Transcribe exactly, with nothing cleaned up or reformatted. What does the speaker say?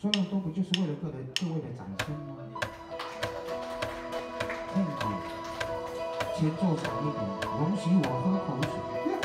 说那么多不就是为了各位各位的掌声吗？痛苦，前奏少一点，容许我喝口水。